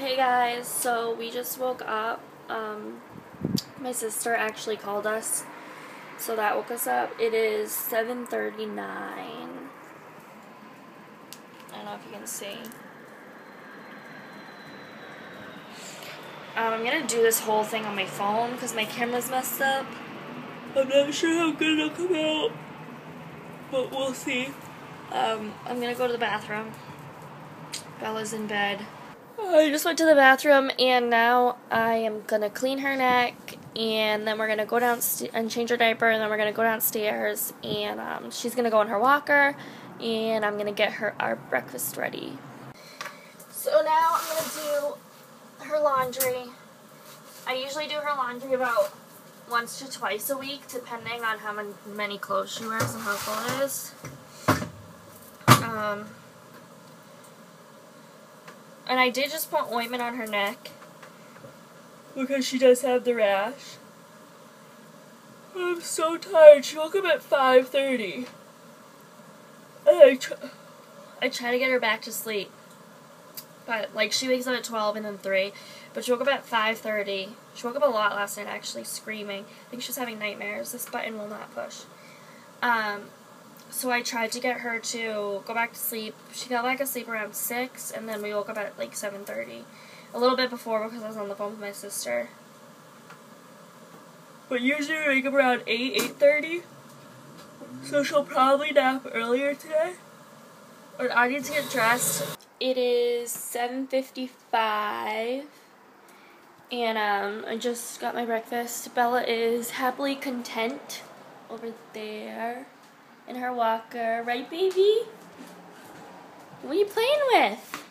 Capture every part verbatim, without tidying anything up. Hey guys, so we just woke up. Um, my sister actually called us, so that woke us up. It is seven thirty-nine. I don't know if you can see. Um, I'm gonna do this whole thing on my phone because my camera's messed up. I'm not sure how good it'll come out, but we'll see. Um, I'm gonna go to the bathroom. Bella's in bed. I just went to the bathroom, and now I am going to clean her neck, and then we're going to go downstairs and change her diaper, and then we're going to go downstairs, and um, she's going to go on her walker, and I'm going to get her our breakfast ready. So now I'm going to do her laundry. I usually do her laundry about once to twice a week, depending on how many clothes she wears and how full it is. Um... And I did just put ointment on her neck because she does have the rash. I'm so tired. She woke up at five thirty. I, tr I try to get her back to sleep. But, like, she wakes up at twelve and then three. But she woke up at five thirty. She woke up a lot last night, actually, screaming. I think she was having nightmares. This button will not push. Um... So I tried to get her to go back to sleep. She fell back asleep around six, and then we woke up at like seven thirty. A little bit before because I was on the phone with my sister. But usually we wake up around eight, eight thirty. So she'll probably nap earlier today. But I need to get dressed. It is seven fifty-five. And um, I just got my breakfast. Bella is happily content over there. In her walker, right, baby? What are you playing with?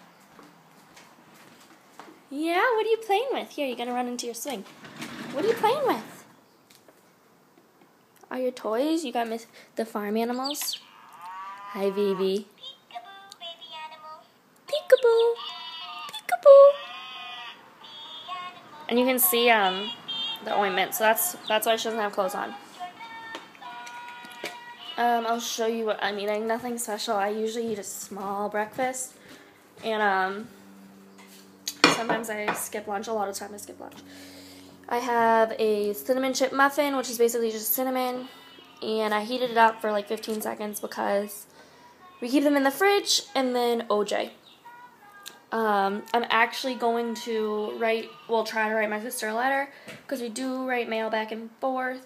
Yeah, what are you playing with? Here, you're gonna run into your swing. What are you playing with? Are your toys? You got miss the farm animals? Hi, baby. Peekaboo, baby animals. Peekaboo, peekaboo. And you can see um the ointment, so that's that's why she doesn't have clothes on. Um, I'll show you what I'm eating. Nothing special. I usually eat a small breakfast. And, um, sometimes I skip lunch. A lot of time I skip lunch. I have a cinnamon chip muffin, which is basically just cinnamon. And I heated it up for like fifteen seconds because we keep them in the fridge. And then O J. Um, I'm actually going to write, well, try to write my sister a letter. Because we do write mail back and forth.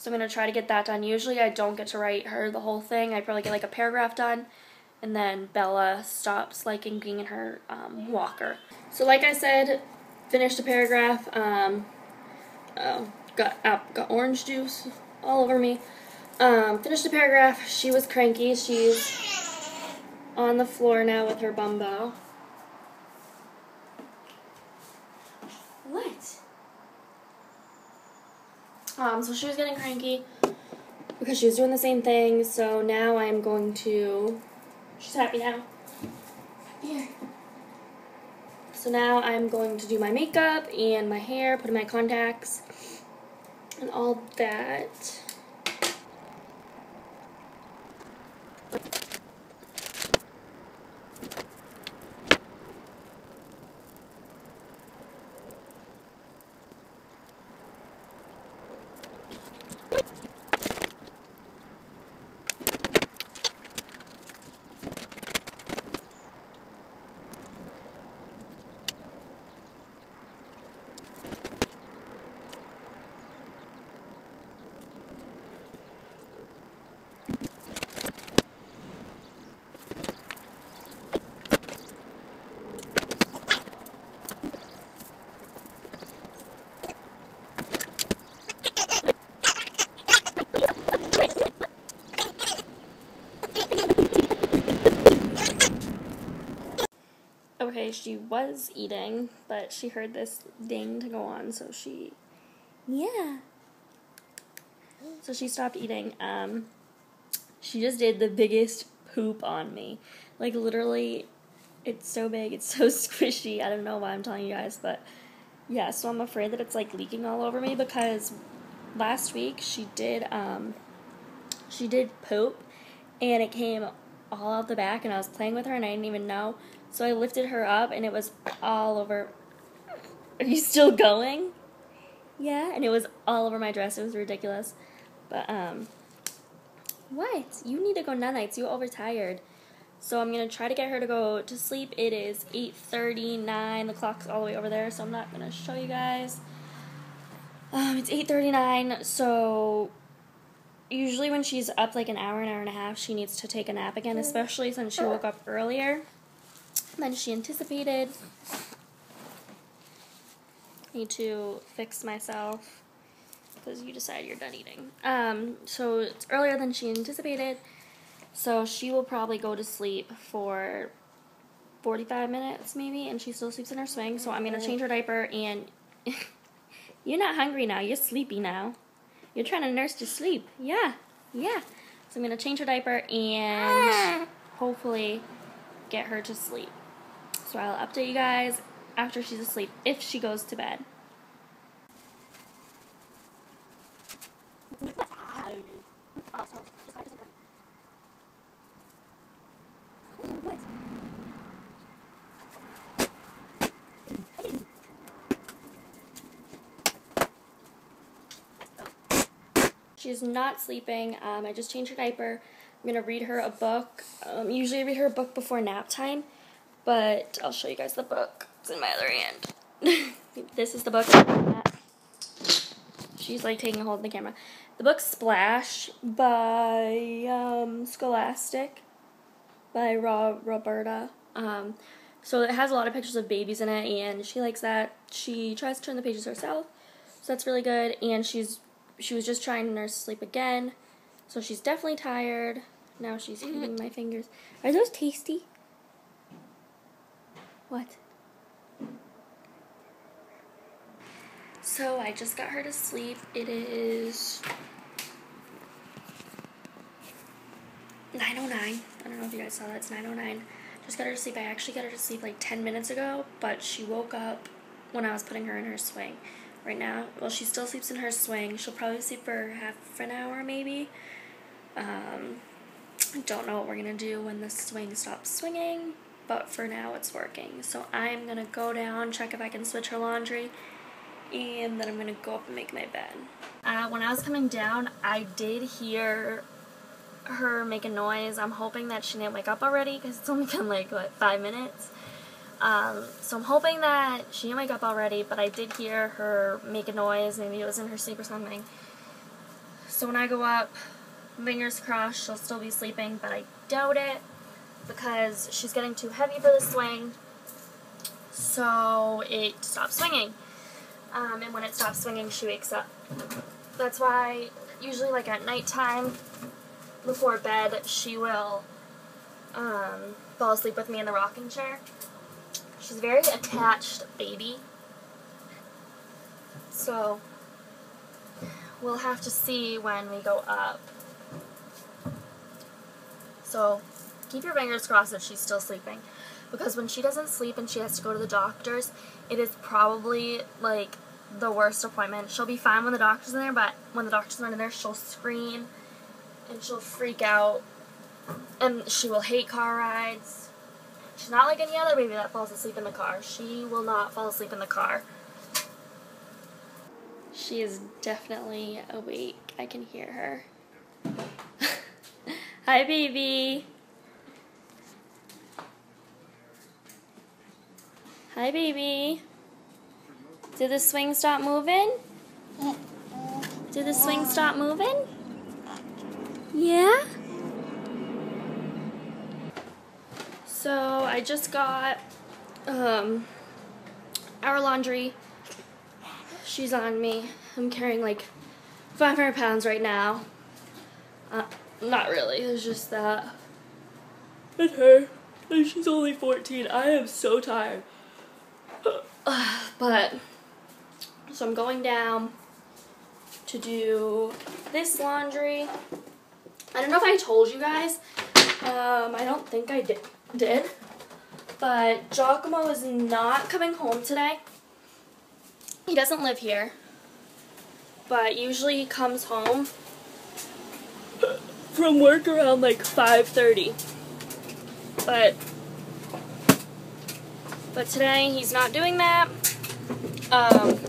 So I'm going to try to get that done. Usually I don't get to write her the whole thing. I probably get like a paragraph done. And then Bella stops liking being in her um, walker. So like I said, finished a paragraph. Um, oh, got, got orange juice all over me. Um, finished a paragraph. She was cranky. She's on the floor now with her bumbo. What? Um, so she was getting cranky because she was doing the same thing, so now I'm going to, she's happy now, here, so now I'm going to do my makeup and my hair, put in my contacts, and all that. Okay, she was eating, but she heard this ding to go on, so she, yeah. So she stopped eating. Um, she just did the biggest poop on me. Like, literally, it's so big, it's so squishy. I don't know why I'm telling you guys, but yeah, so I'm afraid that it's, like, leaking all over me because last week she did, um, she did poop, and it came all out the back, and I was playing with her, and I didn't even know. So I lifted her up, and it was all over. Are you still going? Yeah, and it was all over my dress. It was ridiculous. But, um, what? You need to go nanites. You're overtired. So I'm going to try to get her to go to sleep. It is eight thirty-nine. The clock's all the way over there, so I'm not going to show you guys. Um, it's eight thirty-nine, so usually when she's up like an hour, an hour and a half, she needs to take a nap again, especially since she woke up earlier than she anticipated. Need to fix myself because you decide you're done eating. Um, so it's earlier than she anticipated, so she will probably go to sleep for forty-five minutes maybe, and she still sleeps in her swing, so I'm going to change her diaper, and you're not hungry now, you're sleepy now. You're trying to nurse to sleep. Yeah, yeah. So I'm going to change her diaper and hopefully get her to sleep. So I'll update you guys after she's asleep, if she goes to bed. She's not sleeping. Um, I just changed her diaper. I'm going to read her a book. Um, usually I read her a book before nap time, but I'll show you guys the book. It's in my other hand. This is the book. She's like taking a hold of the camera. The book Splash by um, Scholastic by Ro Roberta. Um, so it has a lot of pictures of babies in it, and she likes that. She tries to turn the pages herself, so that's really good. And she's she was just trying to nurse sleep again, so she's definitely tired. Now she's eating my fingers. Are those tasty? What? So I just got her to sleep. It is nine oh nine. I don't know if you guys saw that. It's nine oh nine. Just got her to sleep. I actually got her to sleep like ten minutes ago, but she woke up when I was putting her in her swing. Right now, well, she still sleeps in her swing. She'll probably sleep for half an hour, maybe. Um, I don't know what we're going to do when the swing stops swinging, but for now it's working. So I'm going to go down, check if I can switch her laundry, and then I'm going to go up and make my bed. Uh, when I was coming down, I did hear her make a noise. I'm hoping that she didn't wake up already, because it's only been like, what, five minutes? Um, so I'm hoping that she didn't wake up already, but I did hear her make a noise. Maybe it was in her sleep or something. So when I go up, fingers crossed, she'll still be sleeping, but I doubt it because she's getting too heavy for the swing, so it stops swinging. Um, and when it stops swinging, she wakes up. That's why usually like at nighttime before bed, she will um, fall asleep with me in the rocking chair. She's a very attached baby, so we'll have to see when we go up. So keep your fingers crossed if she's still sleeping, because when she doesn't sleep and she has to go to the doctor's, it is probably like the worst appointment. She'll be fine when the doctor's in there, but when the doctor's not in there, she'll scream and she'll freak out, and she will hate car rides. She's not like any other baby that falls asleep in the car. She will not fall asleep in the car. She is definitely awake. I can hear her. Hi, baby. Hi, baby. Did the swing stop moving? Did the swing stop moving? Yeah? So I just got um, our laundry. She's on me. I'm carrying like five hundred pounds right now. Uh, not really. It's just that. And her. And she's only fourteen. I am so tired. But so I'm going down to do this laundry. I don't know if I told you guys. Um, I don't think I did. did, but Giacomo is not coming home today. He doesn't live here, but usually he comes home from work around like five thirty, but But today he's not doing that. Um,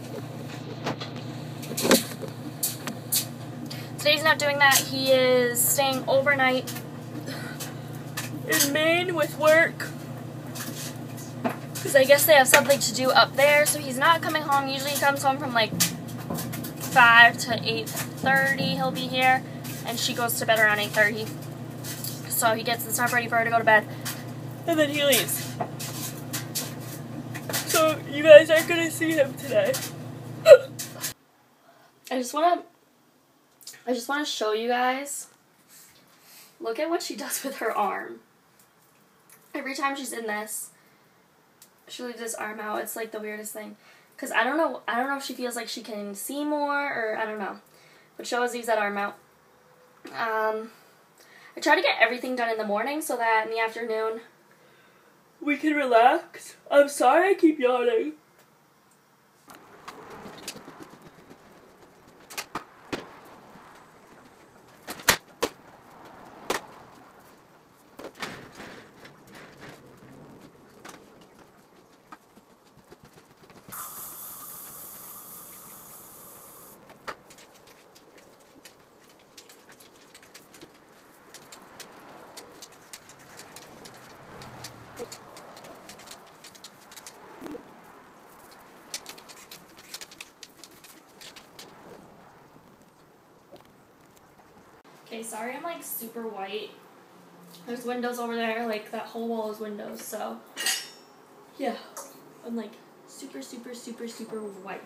today he's not doing that. He is staying overnight in Maine with work, because I guess they have something to do up there. So he's not coming home. Usually he comes home from like five to eight thirty. He'll be here, and she goes to bed around eight thirty. So he gets the stuff ready for her to go to bed, and then he leaves. So you guys aren't gonna see him today. I just wanna, I just wanna show you guys. Look at what she does with her arm. Every time she's in this, she leaves this arm out. It's like the weirdest thing. Cause I don't know, I don't know if she feels like she can see more, or I don't know. But she always leaves that arm out. Um, I try to get everything done in the morning so that in the afternoon we can relax. I'm sorry I keep yawning. Okay, sorry I'm like super white. There's windows over there, like that whole wall is windows, so yeah, I'm like super, super, super, super white.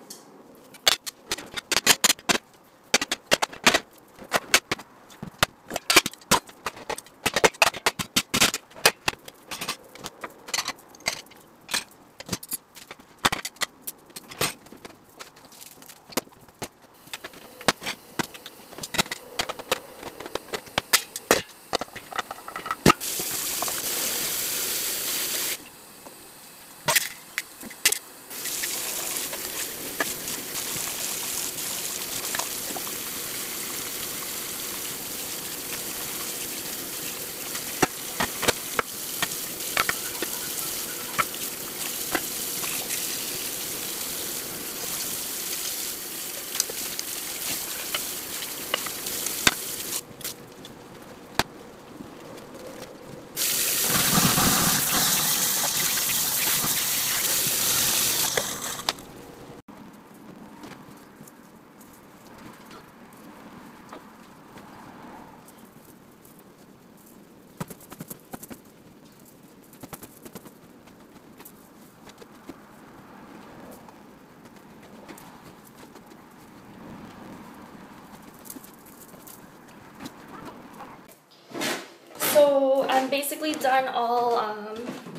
I'm basically done all um,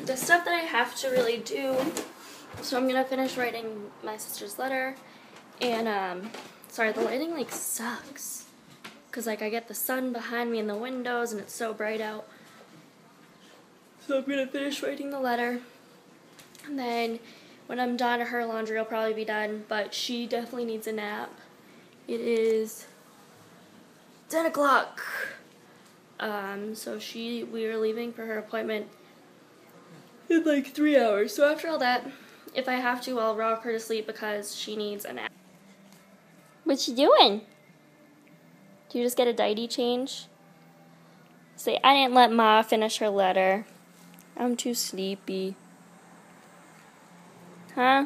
the stuff that I have to really do, so I'm gonna finish writing my sister's letter. And um, sorry, the lighting like sucks, cause like I get the sun behind me in the windows and it's so bright out. So I'm gonna finish writing the letter, and then when I'm done, her laundry will probably be done. But she definitely needs a nap. It is ten o'clock. Um, so she, we are leaving for her appointment in like three hours. So after all that, if I have to, I'll rock her to sleep because she needs a nap. What's she doing? Do you just get a diaper change? Say, I didn't let Ma finish her letter. I'm too sleepy. Huh?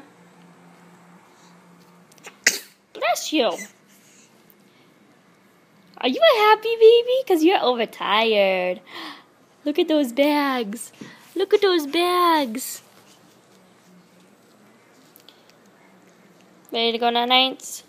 Bless you. Are you a happy baby? Because you're overtired. Look at those bags. Look at those bags. Ready to go night-nights?